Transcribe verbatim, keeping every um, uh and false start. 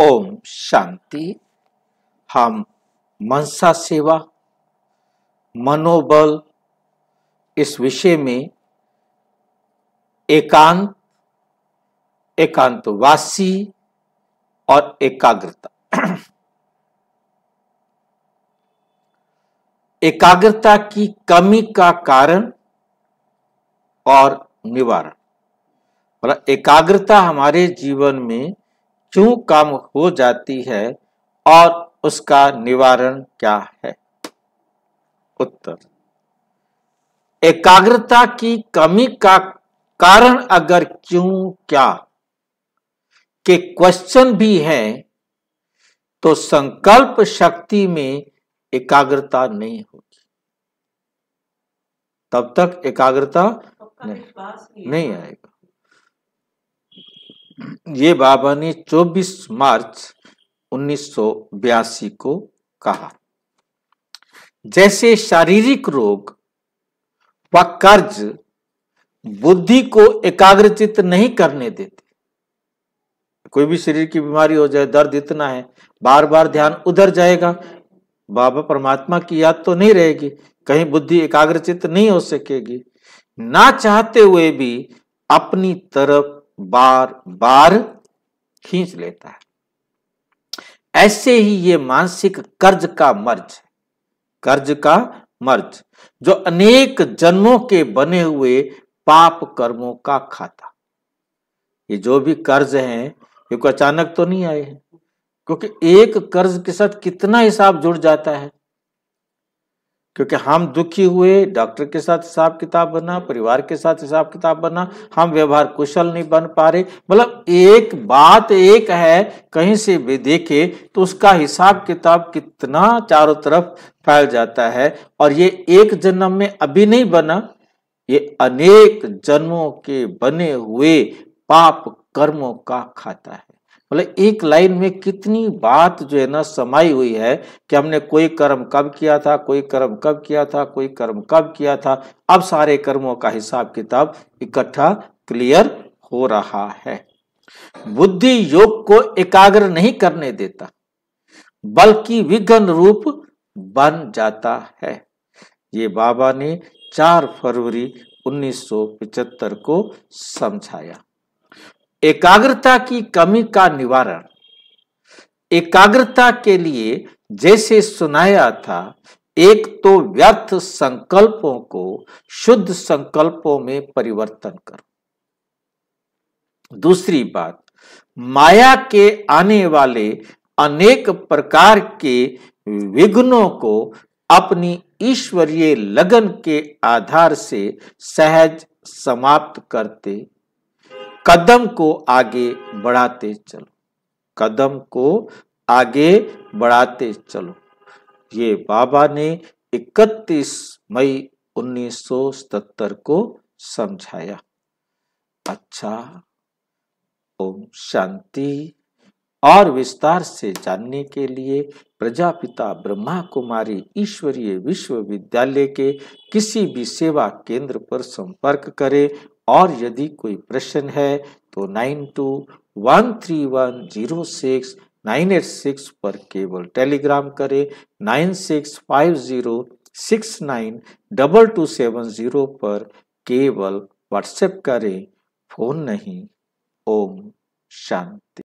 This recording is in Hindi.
ओम शांति। हम मनसा सेवा, मनोबल, इस विषय में एकांत, एकांतवासी और एकाग्रता, एकाग्रता की कमी का कारण और निवारण, मतलब एकाग्रता हमारे जीवन में क्यों कम हो जाती है और उसका निवारण क्या है। उत्तर, एकाग्रता की कमी का कारण अगर क्यों क्या के क्वेश्चन भी है तो संकल्प शक्ति में एकाग्रता नहीं होगी, तब तक एकाग्रता नहीं, नहीं आएगा। ये बाबा ने चौबीस मार्च उन्नीस सौ बयासी को कहा। जैसे शारीरिक रोग व कर्ज बुद्धि को एकाग्रचित नहीं करने देते, कोई भी शरीर की बीमारी हो जाए, दर्द इतना है, बार बार ध्यान उधर जाएगा, बाबा परमात्मा की याद तो नहीं रहेगी, कहीं बुद्धि एकाग्रचित नहीं हो सकेगी। ना चाहते हुए भी अपनी तरफ बार बार खींच लेता है। ऐसे ही ये मानसिक कर्ज का मर्ज, कर्ज का मर्ज जो अनेक जन्मों के बने हुए पाप कर्मों का खाता, ये जो भी कर्ज हैं ये कोई अचानक तो नहीं आए हैं, क्योंकि एक कर्ज के साथ कितना हिसाब जुड़ जाता है। क्योंकि हम दुखी हुए, डॉक्टर के साथ हिसाब किताब बना, परिवार के साथ हिसाब किताब बना, हम व्यवहार कुशल नहीं बन पा रहे, मतलब एक बात एक है, कहीं से भी देखे तो उसका हिसाब किताब कितना चारों तरफ फैल जाता है। और ये एक जन्म में अभी नहीं बना, ये अनेक जन्मों के बने हुए पाप कर्मों का खाता है। मतलब एक लाइन में कितनी बात जो है ना समाई हुई है कि हमने कोई कर्म कब किया था, कोई कर्म कब किया था, कोई कर्म कब किया था, अब सारे कर्मों का हिसाब किताब इकट्ठा क्लियर हो रहा है। बुद्धि योग को एकाग्र नहीं करने देता बल्कि विघ्न रूप बन जाता है। ये बाबा ने चार फरवरी उन्नीस सौ पचहत्तर को समझाया। एकाग्रता की कमी का निवारण, एकाग्रता के लिए जैसे सुनाया था, एक तो व्यर्थ संकल्पों को शुद्ध संकल्पों में परिवर्तन करो। दूसरी बात, माया के आने वाले अनेक प्रकार के विघ्नों को अपनी ईश्वरीय लगन के आधार से सहज समाप्त करते कदम को आगे बढ़ाते चलो, कदम को आगे बढ़ाते चलो। ये बाबा ने इकतीस मई उन्नीस सौ सतहत्तर को समझाया। अच्छा, ओम शांति। और विस्तार से जानने के लिए प्रजापिता ब्रह्मा कुमारी ईश्वरीय विश्वविद्यालय के किसी भी सेवा केंद्र पर संपर्क करें, और यदि कोई प्रश्न है तो nine two one three one zero six nine eight six पर केवल टेलीग्राम करें, nine six five zero six nine double two seven zero पर केवल व्हाट्सएप करें, फोन नहीं। ओम शांति।